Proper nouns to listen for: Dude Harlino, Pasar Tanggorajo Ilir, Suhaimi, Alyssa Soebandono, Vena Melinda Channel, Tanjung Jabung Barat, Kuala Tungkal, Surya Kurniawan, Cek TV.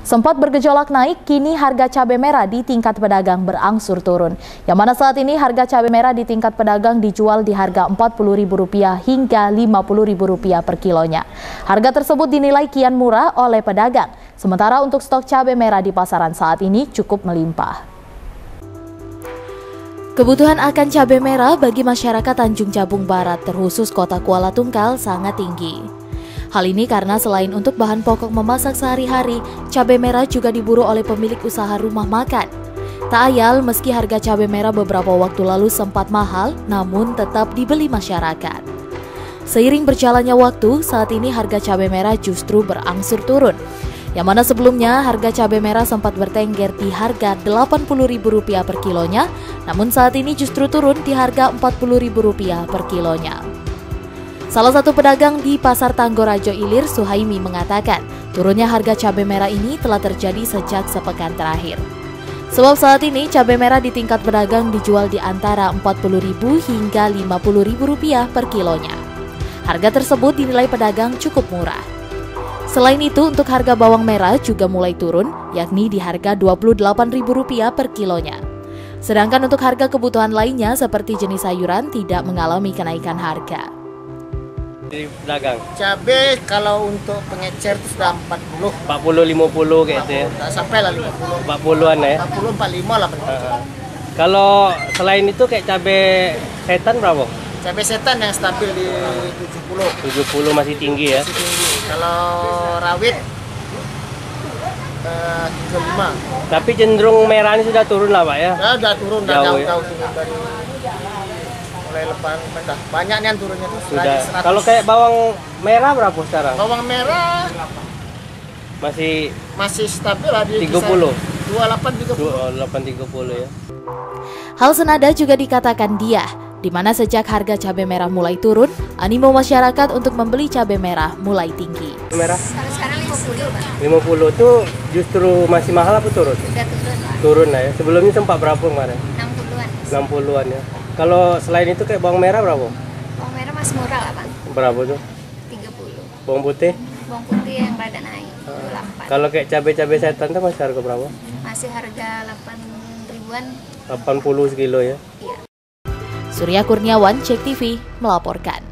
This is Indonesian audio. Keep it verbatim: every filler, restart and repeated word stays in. Sempat bergejolak naik, kini harga cabai merah di tingkat pedagang berangsur turun. Yang mana saat ini harga cabai merah di tingkat pedagang dijual di harga empat puluh ribu rupiah hingga lima puluh ribu rupiah per kilonya. Harga tersebut dinilai kian murah oleh pedagang. Sementara untuk stok cabai merah di pasaran saat ini cukup melimpah. Kebutuhan akan cabai merah bagi masyarakat Tanjung Jabung Barat, terkhusus kota Kuala Tungkal, sangat tinggi. Hal ini karena selain untuk bahan pokok memasak sehari-hari, cabai merah juga diburu oleh pemilik usaha rumah makan. Tak ayal, meski harga cabai merah beberapa waktu lalu sempat mahal, namun tetap dibeli masyarakat. Seiring berjalannya waktu, saat ini harga cabai merah justru berangsur turun. Yang mana sebelumnya harga cabai merah sempat bertengger di harga delapan puluh ribu rupiah per kilonya, namun saat ini justru turun di harga empat puluh ribu rupiah per kilonya. Salah satu pedagang di Pasar Tanggorajo Ilir, Suhaimi, mengatakan turunnya harga cabai merah ini telah terjadi sejak sepekan terakhir. Sebab saat ini cabai merah di tingkat pedagang dijual di antara empat puluh ribu rupiah hingga lima puluh ribu rupiah per kilonya. Harga tersebut dinilai pedagang cukup murah. Selain itu, untuk harga bawang merah juga mulai turun, yakni di harga dua puluh delapan ribu rupiah per kilonya. Sedangkan untuk harga kebutuhan lainnya seperti jenis sayuran tidak mengalami kenaikan harga. Dari pedagang. Cabai kalau untuk pengecer itu sudah empat puluh. empat puluh lima puluh kayak gitu ya. Enggak sampai lah lima puluh. empat puluhan ya. empat puluh empat puluh lima lah. Uh, kalau selain itu kayak cabai setan berapa? Cabai setan yang stabil di tujuh puluh. tujuh puluh masih tinggi ya. Masih tinggi. Kalau rawit eh uh, tiga puluh lima. Tapi cenderung merah ini sudah turun lah, Pak ya. Sudah sudah turun, sudah jauh, jauh, jauh dari mulai lepas mentah. Banyak nih yang turunnya tuh. Sudah. Kalau kayak bawang merah berapa sekarang? Bawang merah masih masih stabil lah di tiga puluh. dua puluh delapan tiga puluh. dua puluh delapan tiga puluh ya. Hal senada juga dikatakan dia, di mana sejak harga cabai merah mulai turun, animo masyarakat untuk membeli cabai merah mulai tinggi. Merah. Sekarang lima puluh, Pak. lima puluh tuh justru masih mahal apa turun? Sudah turun. Turun lah ya. Sebelumnya sempat berapa kemarin? enam puluhan. enam puluhan ya. Kalau selain itu kayak bawang merah berapa? Bawang merah masih murah lah, Bang. Berapa tuh? tiga puluh. Bawang putih? Bawang putih yang rada naik, dua puluh delapan. Kalau kayak cabai-cabai setan tuh masih harga berapa? Masih harga delapan ribuan. delapan puluh sekilo ya? Iya. Surya Kurniawan, Cek T V, melaporkan.